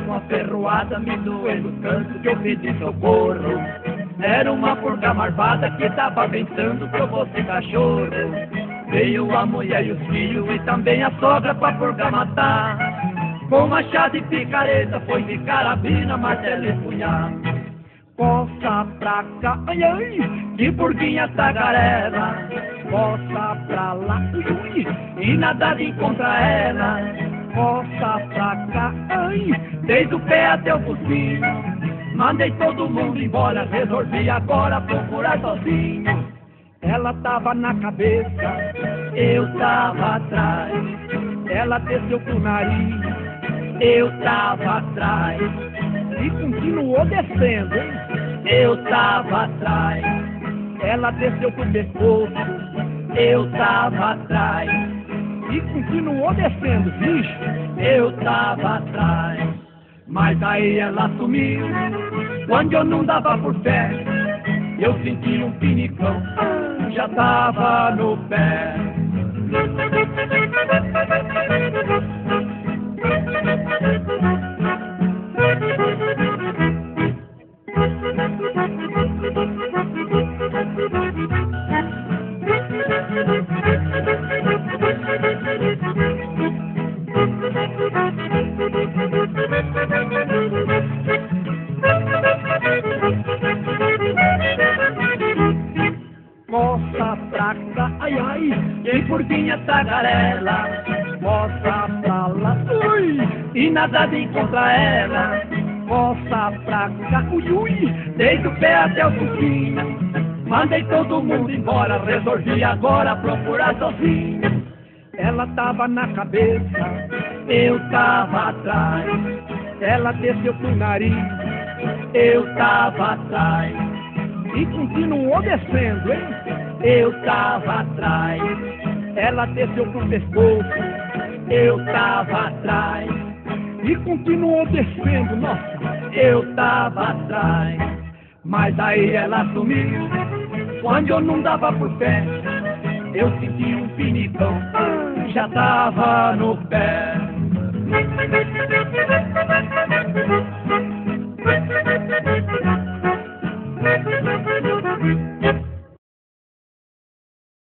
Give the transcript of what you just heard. dei uma ferroada, me doeu no canto que eu pedi socorro. Era uma pulga malvada que tava pensando que eu fosse cachorro. Veio a mulher e os filhos e também a sogra pra pulga matar. Com machado e picareta, foi de carabina, martelo e punhal. Coça pra cá, ai ai, que pulguinha tagarela. Coça pra lá, ui, e nada de encontrar ela. Coça pra cá, ai, desde o pé até o focinho. Mandei todo mundo embora, resolvi agora procurar sozinho. Ela tava na cabeça, eu tava atrás. Ela desceu pro nariz, eu tava atrás. E continuou descendo, hein? Eu tava atrás. Ela desceu pro pescoço, eu tava atrás. E continuou descendo, bicho, eu tava atrás. Mas aí ela sumiu, quando eu não dava por pé, eu senti um pinicão, já tava no pé. Coça pra cá, ai ai, e pulguinha tagarela. Coça pra lá, ui, e nada de encontrar ela. Coça pra cá, ui, ui, desde o pé até o focinho. Mandei todo mundo embora, resolvi agora procurar sozinho. Ela tava na cabeça, eu tava atrás. Ela desceu pro nariz, eu tava atrás. E continuou descendo, hein? Eu tava atrás. Ela desceu pro pescoço, eu tava atrás. E continuou descendo, nossa, eu tava atrás. Mas aí ela sumiu, quando eu não dava por pé, eu senti um pinicão, já tava no pé.